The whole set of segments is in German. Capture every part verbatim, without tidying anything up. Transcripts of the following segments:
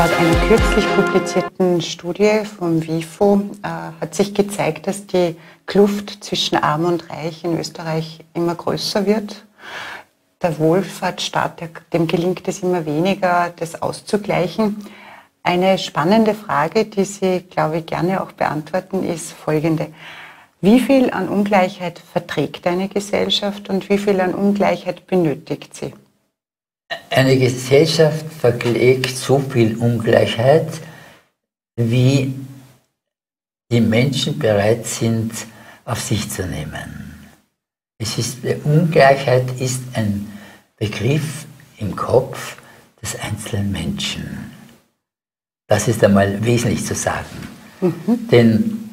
Laut einer kürzlich publizierten Studie vom WIFO äh, hat sich gezeigt, dass die Kluft zwischen Arm und Reich in Österreich immer größer wird. Der Wohlfahrtsstaat, dem gelingt es immer weniger, das auszugleichen. Eine spannende Frage, die Sie, glaube ich, gerne auch beantworten, ist folgende. Wie viel an Ungleichheit verträgt eine Gesellschaft und wie viel an Ungleichheit benötigt sie? Eine Gesellschaft verträgt so viel Ungleichheit, wie die Menschen bereit sind, auf sich zu nehmen. Es ist, Ungleichheit ist ein Begriff im Kopf des einzelnen Menschen. Das ist einmal wesentlich zu sagen. Mhm. Denn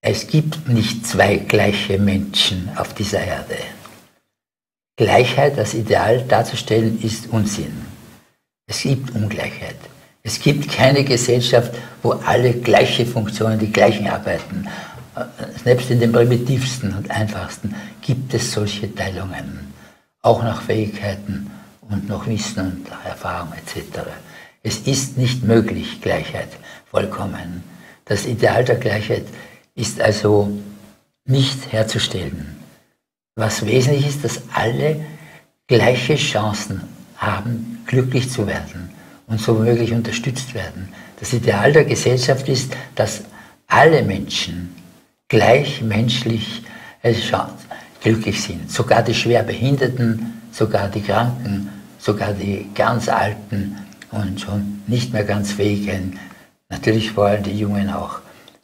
es gibt nicht zwei gleiche Menschen auf dieser Erde. Gleichheit als Ideal darzustellen, ist Unsinn. Es gibt Ungleichheit. Es gibt keine Gesellschaft, wo alle gleiche Funktionen, die gleichen arbeiten. Selbst in den primitivsten und einfachsten gibt es solche Teilungen. Auch nach Fähigkeiten und nach Wissen und nach Erfahrung et cetera. Es ist nicht möglich, Gleichheit vollkommen. Das Ideal der Gleichheit ist also nicht herzustellen. Was wesentlich ist, dass alle gleiche Chancen haben, glücklich zu werden und so möglich unterstützt werden. Das Ideal der Gesellschaft ist, dass alle Menschen gleich menschlich glücklich sind. Sogar die Schwerbehinderten, sogar die Kranken, sogar die ganz Alten und schon nicht mehr ganz Fähigen. Natürlich vor allem die Jungen auch.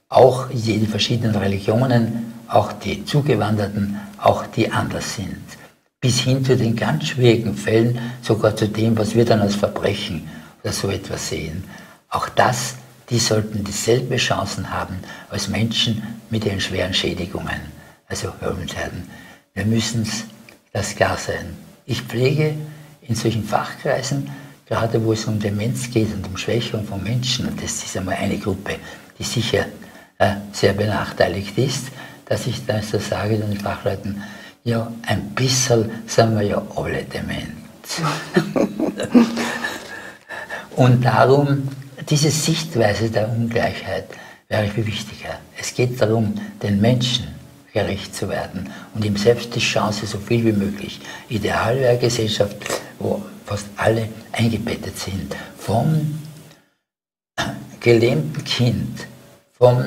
Auch die verschiedenen Religionen, auch die Zugewanderten, auch die anders sind. Bis hin zu den ganz schwierigen Fällen, sogar zu dem, was wir dann als Verbrechen oder so etwas sehen. Auch das, die sollten dieselben Chancen haben als Menschen mit ihren schweren Schädigungen, also Höllenherden. Wir müssen das klar sein. Ich pflege in solchen Fachkreisen, gerade wo es um Demenz geht und um Schwächung von Menschen, und das ist einmal eine Gruppe, die sicher äh, sehr benachteiligt ist, dass ich dann so sage den Fachleuten, ja, ein bisschen sind wir ja alle dement. Und darum, diese Sichtweise der Ungleichheit wäre viel wichtiger. Es geht darum, den Menschen gerecht zu werden und ihm selbst die Chance so viel wie möglich. Ideal wäre eine Gesellschaft, wo fast alle eingebettet sind. Vom gelähmten Kind, vom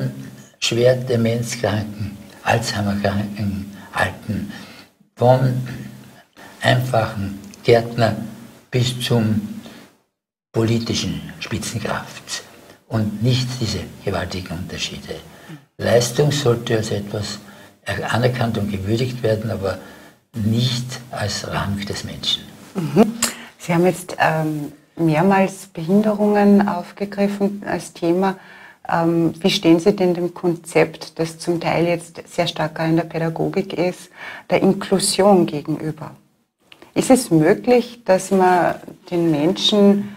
schwer demenzkranken, Alzheimerkranken, Alten, vom einfachen Gärtner bis zum politischen Spitzenkraft und nicht diese gewaltigen Unterschiede. Leistung sollte als etwas anerkannt und gewürdigt werden, aber nicht als Rang des Menschen. Mhm. Sie haben jetzt ähm, mehrmals Behinderungen aufgegriffen als Thema. Wie stehen Sie denn dem Konzept, das zum Teil jetzt sehr stark in der Pädagogik ist, der Inklusion gegenüber? Ist es möglich, dass man den Menschen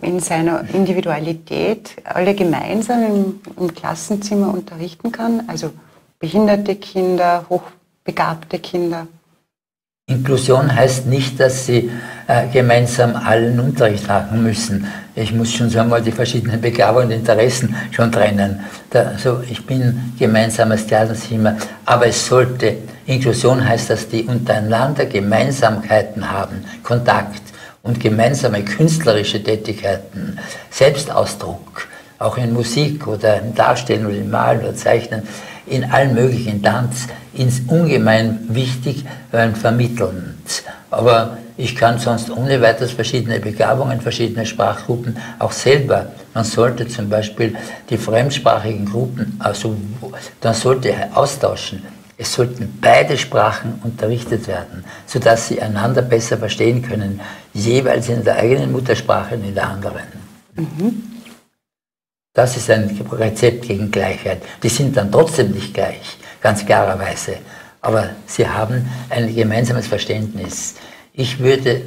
in seiner Individualität alle gemeinsam im, im Klassenzimmer unterrichten kann? Also behinderte Kinder, hochbegabte Kinder? Inklusion heißt nicht, dass sie äh, gemeinsam allen Unterricht machen müssen. Ich muss schon so einmal die verschiedenen Begabungen und Interessen schon trennen. Da, so, ich bin gemeinsames Klassenzimmer, aber es sollte, Inklusion heißt, dass die untereinander Gemeinsamkeiten haben, Kontakt und gemeinsame künstlerische Tätigkeiten, Selbstausdruck, auch in Musik oder im Darstellen oder im Malen oder Zeichnen, in allen möglichen Tanz, ist ungemein wichtig und vermittelnd. Aber ich kann sonst ohne weiteres verschiedene Begabungen, verschiedene Sprachgruppen auch selber. Man sollte zum Beispiel die fremdsprachigen Gruppen, also dann sollte austauschen. Es sollten beide Sprachen unterrichtet werden, sodass sie einander besser verstehen können, jeweils in der eigenen Muttersprache und in der anderen. Mhm. Das ist ein Rezept gegen Gleichheit. Die sind dann trotzdem nicht gleich, ganz klarerweise. Aber sie haben ein gemeinsames Verständnis. Ich würde,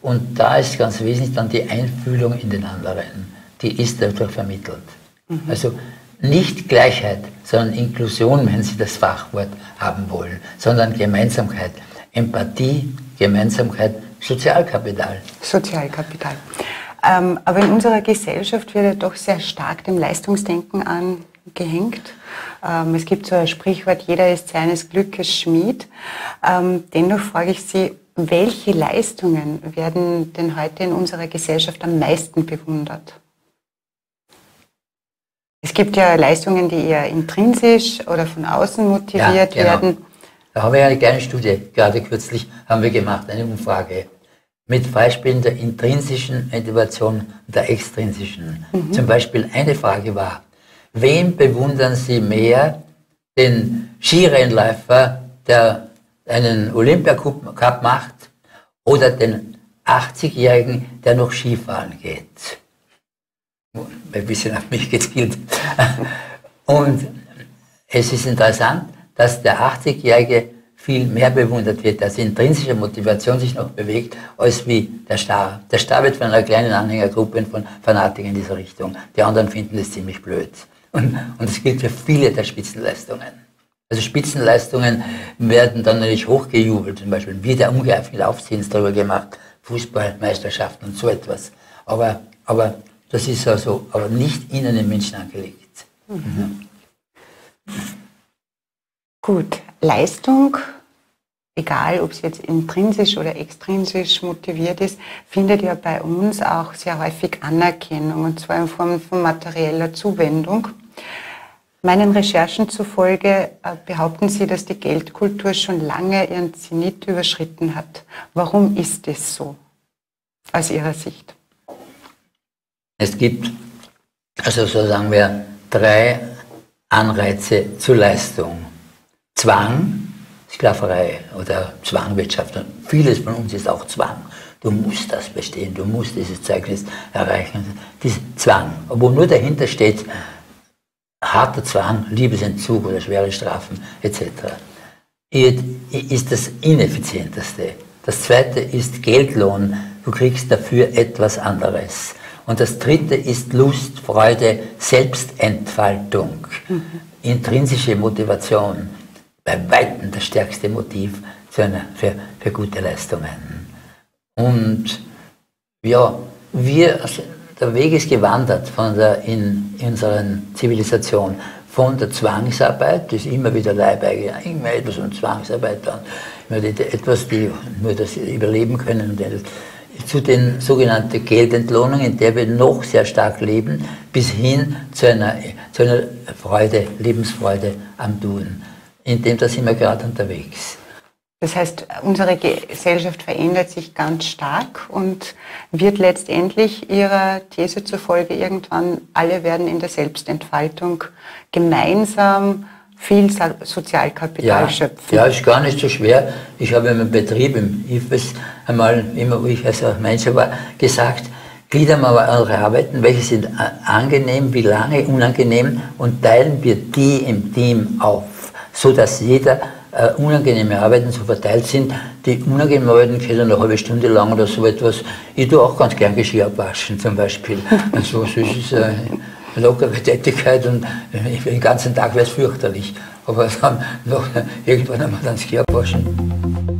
und da ist ganz wesentlich dann die Einfühlung in den anderen. Die ist dadurch vermittelt. Mhm. Also nicht Gleichheit, sondern Inklusion, wenn Sie das Fachwort haben wollen, sondern Gemeinsamkeit, Empathie, Gemeinsamkeit, Sozialkapital. Sozialkapital. Ähm, aber in unserer Gesellschaft wird ja doch sehr stark dem Leistungsdenken angehängt. Ähm, es gibt so ein Sprichwort, jeder ist seines Glückes Schmied. Ähm, dennoch frage ich Sie, welche Leistungen werden denn heute in unserer Gesellschaft am meisten bewundert? Es gibt ja Leistungen, die eher intrinsisch oder von außen motiviert ja, genau. werden. Da haben wir eine kleine Studie, gerade kürzlich haben wir gemacht, eine Umfrage mit Beispielen der intrinsischen Motivation und der extrinsischen. Mhm. Zum Beispiel eine Frage war, wem bewundern Sie mehr, den Skirennläufer, der einen Olympiacup macht, oder den achtzigjährigen, der noch Skifahren geht? Ein bisschen auf mich gezielt. Und es ist interessant, dass der achtzigjährige viel mehr bewundert wird, dass intrinsische Motivation sich noch bewegt, als wie der Star. Der Star wird von einer kleinen Anhängergruppe von Fanatikern in dieser Richtung. Die anderen finden das ziemlich blöd. Und, und das gilt für viele der Spitzenleistungen. Also Spitzenleistungen werden dann natürlich hochgejubelt, zum Beispiel wieder ungeheuerlich Aufsehens darüber gemacht, Fußballmeisterschaften und so etwas. Aber, aber das ist also aber nicht in einem Menschen angelegt. Mhm. Ja. Gut, Leistung, egal ob es jetzt intrinsisch oder extrinsisch motiviert ist, findet ja bei uns auch sehr häufig Anerkennung, und zwar in Form von materieller Zuwendung. Meinen Recherchen zufolge behaupten Sie, dass die Geldkultur schon lange ihren Zenit überschritten hat. Warum ist es so, aus Ihrer Sicht? Es gibt, also so sagen wir, drei Anreize zur Leistung. Zwang, Sklaverei oder Zwangwirtschaft. Und vieles von uns ist auch Zwang. Du musst das bestehen, du musst dieses Zeugnis erreichen. Diesen Zwang, obwohl nur dahinter steht, harter Zwang, Liebesentzug oder schwere Strafen et cetera ist das ineffizienteste. Das zweite ist Geldlohn. Du kriegst dafür etwas anderes. Und das dritte ist Lust, Freude, Selbstentfaltung, mhm. intrinsische Motivation, bei weitem das stärkste Motiv für, eine, für, für gute Leistungen. Und ja, wir, also der Weg ist gewandert von der, in, in unserer Zivilisation, von der Zwangsarbeit, das ist immer wieder leibeige, immer etwas und Zwangsarbeit, dann immer die, etwas, die nur das überleben können, zu den sogenannten Geldentlohnungen, in der wir noch sehr stark leben, bis hin zu einer, zu einer Freude, Lebensfreude am Tun. In dem, da sind wir gerade unterwegs. Das heißt, unsere Gesellschaft verändert sich ganz stark und wird letztendlich Ihrer These zufolge irgendwann, alle werden in der Selbstentfaltung gemeinsam viel Sozialkapital ja, schöpfen. Ja, ist gar nicht so schwer. Ich habe in meinem Betrieb, im HIFES, einmal, immer wo ich als Manager war, gesagt, gliedern wir aber eure Arbeiten, welche sind angenehm, wie lange, unangenehm, und teilen wir die im Team auf, sodass jeder äh, unangenehme Arbeiten so verteilt sind. Die unangenehmen Arbeiten können eine halbe Stunde lang oder so etwas. Ich tue auch ganz gern Geschirr abwaschen zum Beispiel. Also, so ist, äh, lockere Tätigkeit, und den ganzen Tag wäre es fürchterlich. Aber dann noch, irgendwann haben wir dann das Geschirr abwaschen.